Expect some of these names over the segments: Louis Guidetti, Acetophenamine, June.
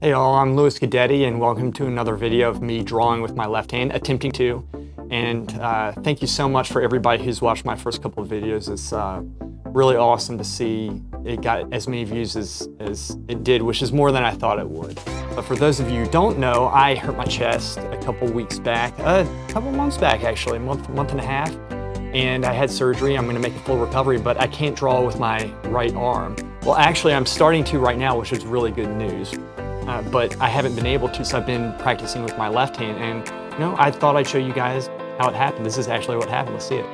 Hey all, I'm Louis Guidetti and welcome to another video of me drawing with my left hand, attempting to. And thank you so much for everybody who's watched my first couple of videos. It's really awesome to see it got as many views as it did, which is more than I thought it would. But for those of you who don't know, I hurt my chest a couple weeks back, a couple months back actually, a month and a half. And I had surgery. I'm gonna make a full recovery, but I can't draw with my right arm. Well, actually I'm starting to right now, which is really good news. But I haven't been able to, so I've been practicing with my left hand. And you know, I thought I'd show you guys how it happened. This is actually what happened. Let's see it.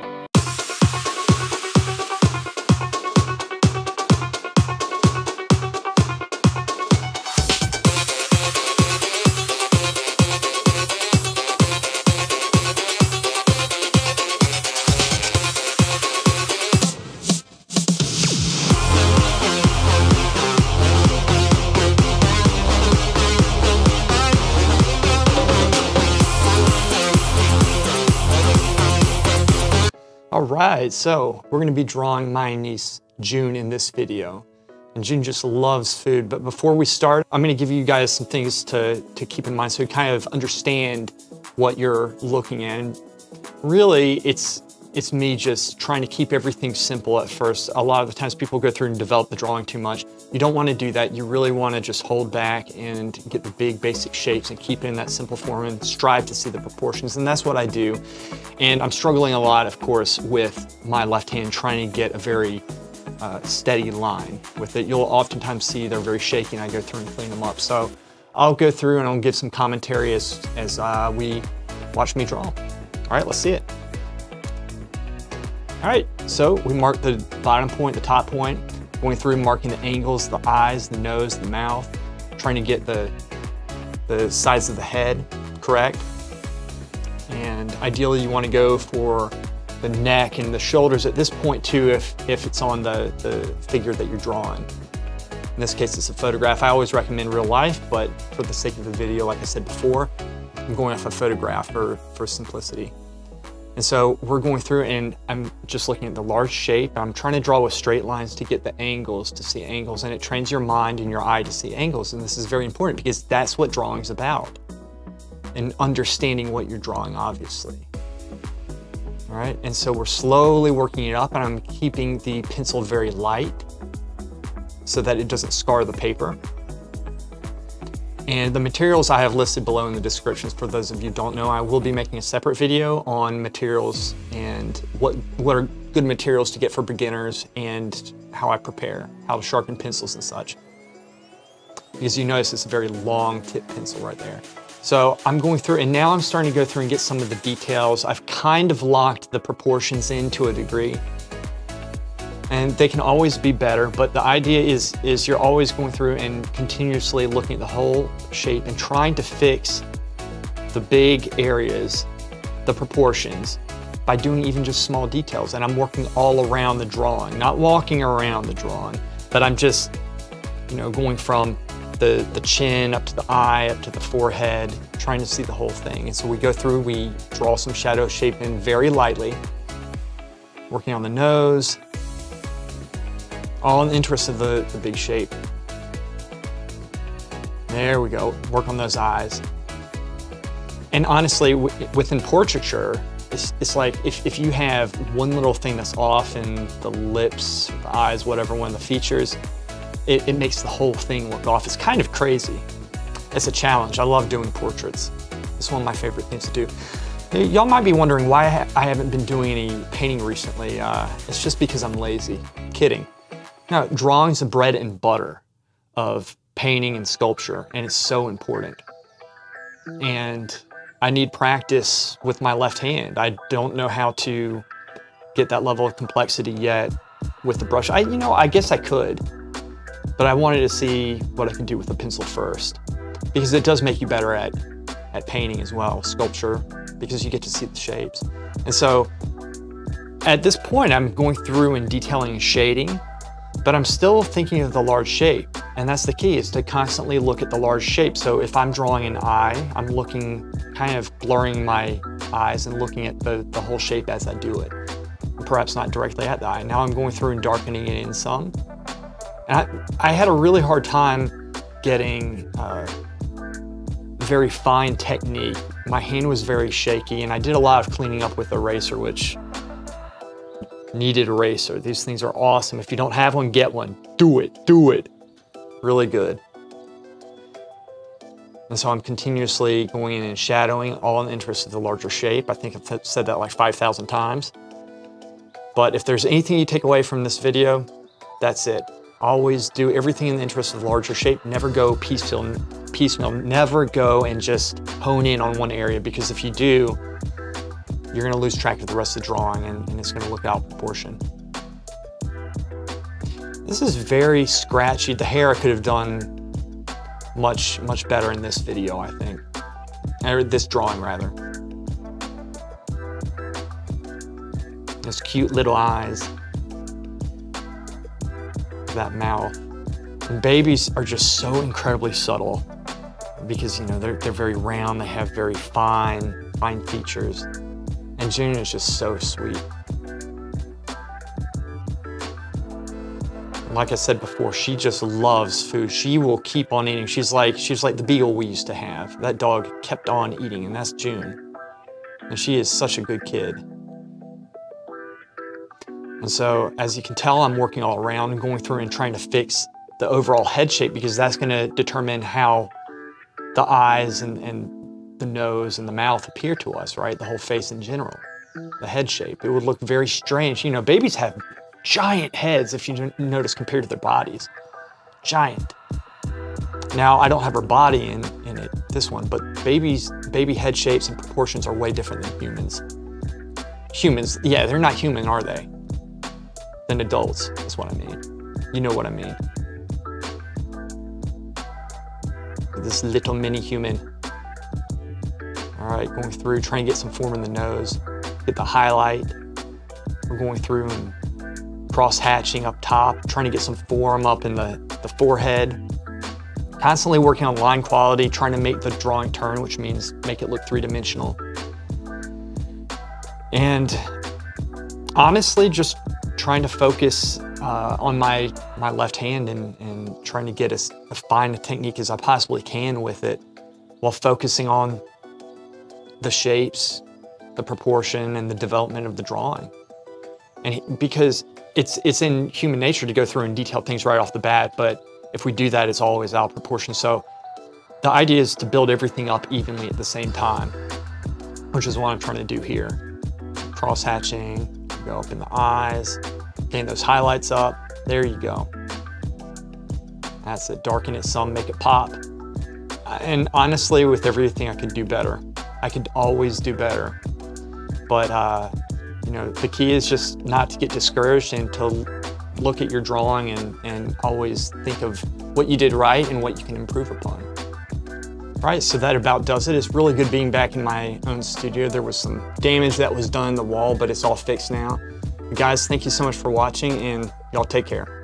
All right, so we're gonna be drawing my niece, June, in this video. And June just loves food, but before we start, I'm gonna give you guys some things to keep in mind so you kind of understand what you're looking at. And really, it's me just trying to keep everything simple at first. A lot of the times people go through and develop the drawing too much. You don't wanna do that. You really wanna just hold back and get the big basic shapes and keep it in that simple form and strive to see the proportions, and that's what I do. And I'm struggling a lot, of course, with my left hand trying to get a very steady line with it. You'll oftentimes see they're very shaky and I go through and clean them up. So I'll go through and I'll give some commentary as we watch me draw. All right, let's see it. All right, so we marked the bottom point, the top point, going through marking the angles, the eyes, the nose, the mouth, trying to get the sides of the head correct. And ideally you want to go for the neck and the shoulders at this point too if it's on the figure that you're drawing. In this case it's a photograph. I always recommend real life, but for the sake of the video, like I said before, I'm going off a photograph for simplicity. And so we're going through and I'm just looking at the large shape. I'm trying to draw with straight lines to get the angles, to see angles, and it trains your mind and your eye to see angles. And this is very important because that's what drawing's about. And understanding what you're drawing, obviously. All right, and so we're slowly working it up and I'm keeping the pencil very light so that it doesn't scar the paper. And the materials I have listed below in the descriptions, for those of you who don't know, I will be making a separate video on materials and what are good materials to get for beginners and how I prepare, how to sharpen pencils and such. Because you notice it's a very long tip pencil right there. So I'm going through and now I'm starting to go through and get some of the details. I've kind of locked the proportions in to a degree and they can always be better, but the idea is you're always going through and continuously looking at the whole shape and trying to fix the big areas, the proportions, by doing even just small details. And I'm working all around the drawing, not walking around the drawing, but I'm just, you know, going from the chin, up to the eye, up to the forehead, trying to see the whole thing. And so we go through, we draw some shadow shape in very lightly, working on the nose, all in the interest of the big shape. There we go, work on those eyes. And honestly, within portraiture, it's like if you have one little thing that's off in the lips, the eyes, whatever, one of the features, it makes the whole thing look off. It's kind of crazy. It's a challenge. I love doing portraits. It's one of my favorite things to do. Y'all might be wondering why I haven't been doing any painting recently. It's just because I'm lazy. Kidding. No, drawing's the bread and butter of painting and sculpture, and it's so important. And I need practice with my left hand. I don't know how to get that level of complexity yet with the brush. You know, I guess I could. But I wanted to see what I can do with the pencil first, because it does make you better at painting as well, sculpture, because you get to see the shapes. And so at this point, I'm going through and detailing and shading, but I'm still thinking of the large shape. And that's the key, is to constantly look at the large shape. So if I'm drawing an eye, I'm looking, kind of blurring my eyes and looking at the whole shape as I do it. And perhaps not directly at the eye. Now I'm going through and darkening it in some. I had a really hard time getting very fine technique. My hand was very shaky, and I did a lot of cleaning up with eraser, which needed eraser. These things are awesome. If you don't have one, get one. Do it, do it. Really good. And so I'm continuously going in and shadowing, all in the interest of the larger shape. I think I've said that like 5,000 times. But if there's anything you take away from this video, that's it. Always do everything in the interest of the larger shape. Never go piecemeal. Never go and just hone in on one area, because if you do, you're gonna lose track of the rest of the drawing and it's gonna look out of proportion. This is very scratchy. The hair I could have done much better in this video, I think, or this drawing rather. Those cute little eyes, that mouth. And babies are just so incredibly subtle because, you know, they're very round. They have very fine features. And June is just so sweet. Like I said before, she just loves food. She will keep on eating. She's like the beagle we used to have. That dog kept on eating, and that's June. And she is such a good kid. And so, as you can tell, I'm working all around and going through and trying to fix the overall head shape, because that's gonna determine how the eyes and the nose and the mouth appear to us, right? The whole face in general, the head shape. It would look very strange. You know, babies have giant heads, if you notice, compared to their bodies. Giant. Now, I don't have her body in it, this one, but baby head shapes and proportions are way different than humans. Humans, yeah, they're not human, are they? Than adults, is what I mean. You know what I mean. This little mini human. All right, going through, trying to get some form in the nose, get the highlight. We're going through and cross-hatching up top, trying to get some form up in the forehead. Constantly working on line quality, trying to make the drawing turn, which means make it look three-dimensional. And honestly, just trying to focus on my left hand and trying to get as fine a technique as I possibly can with it, while focusing on the shapes, the proportion, and the development of the drawing. And because it's in human nature to go through and detail things right off the bat, but if we do that, it's always out of proportion. So the idea is to build everything up evenly at the same time, which is what I'm trying to do here. Cross-hatching, go up in the eyes, getting those highlights up. There you go. That's it, darken it some, make it pop. And honestly, with everything, I could do better. I could always do better, but you know, the key is just not to get discouraged and to look at your drawing and always think of what you did right and what you can improve upon. All right, so that about does it. It's really good being back in my own studio. There was some damage that was done in the wall, but it's all fixed now. Guys, thank you so much for watching, and y'all take care.